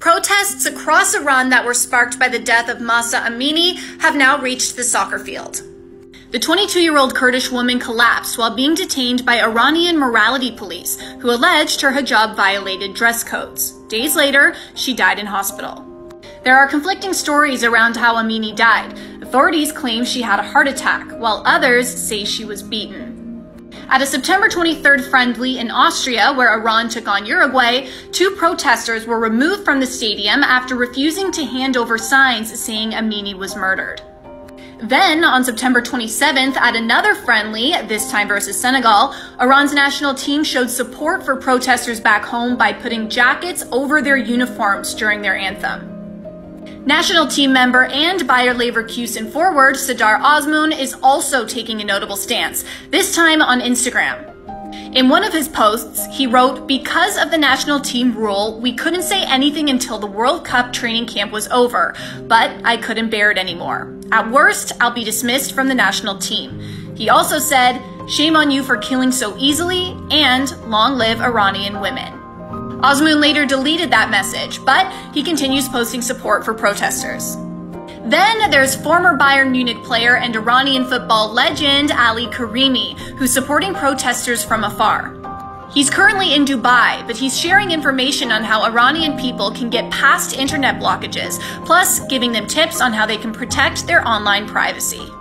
Protests across Iran that were sparked by the death of Mahsa Amini have now reached the soccer field. The 22-year-old Kurdish woman collapsed while being detained by Iranian morality police, who alleged her hijab violated dress codes. Days later, she died in hospital. There are conflicting stories around how Amini died. Authorities claim she had a heart attack, while others say she was beaten. At a September 23rd friendly in Austria, where Iran took on Uruguay, two protesters were removed from the stadium after refusing to hand over signs saying Amini was murdered. Then, on September 27th, at another friendly, this time versus Senegal, Iran's national team showed support for protesters back home by putting jackets over their uniforms during their anthem. National team member and Bayer Leverkusen forward Sardar Azmoun is also taking a notable stance, this time on Instagram. In one of his posts, he wrote, "Because of the national team rule, we couldn't say anything until the World Cup training camp was over, but I couldn't bear it anymore. At worst, I'll be dismissed from the national team." He also said, "Shame on you for killing so easily," and "Long live Iranian women." Azmoun later deleted that message, but he continues posting support for protesters. Then there's former Bayern Munich player and Iranian football legend Ali Karimi, who's supporting protesters from afar. He's currently in Dubai, but he's sharing information on how Iranian people can get past internet blockages, plus giving them tips on how they can protect their online privacy.